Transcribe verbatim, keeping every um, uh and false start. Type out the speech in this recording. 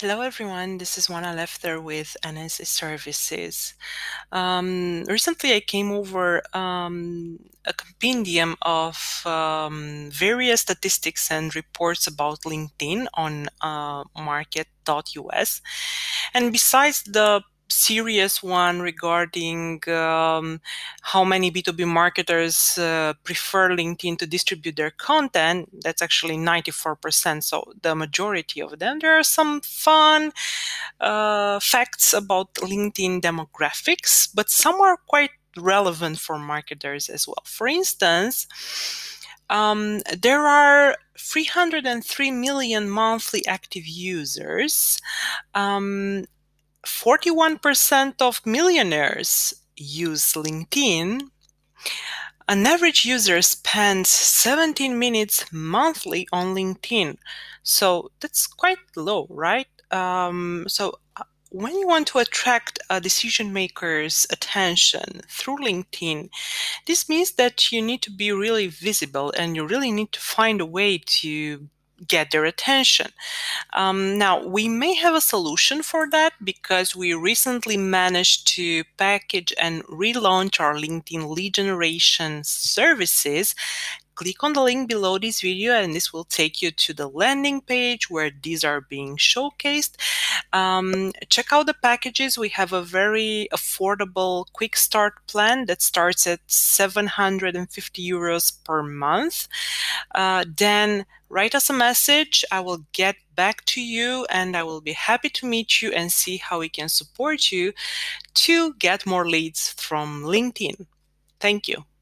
Hello, everyone. This is Juana Lefter with N N C Services. Um, recently, I came over um, a compendium of um, various statistics and reports about LinkedIn on uh, market dot U S. And besides the serious one regarding um, how many B two B marketers uh, prefer LinkedIn to distribute their content, that's actually ninety-four percent, so the majority of them. There are some fun uh, facts about LinkedIn demographics, but some are quite relevant for marketers as well. For instance, um, there are three hundred three million monthly active users. um, forty-one percent of millionaires use LinkedIn. An average user spends seventeen minutes monthly on LinkedIn. So that's quite low, right? Um, so when you want to attract a decision maker's attention through LinkedIn, this means that you need to be really visible and you really need to find a way to get their attention. Um, now, we may have a solution for that because we recently managed to package and relaunch our LinkedIn lead generation services. Click on the link below this video and this will take you to the landing page where these are being showcased. Um, check out the packages. We have a very affordable quick start plan that starts at seven hundred fifty euros per month. Uh, then write us a message. I will get back to you and I will be happy to meet you and see how we can support you to get more leads from LinkedIn. Thank you.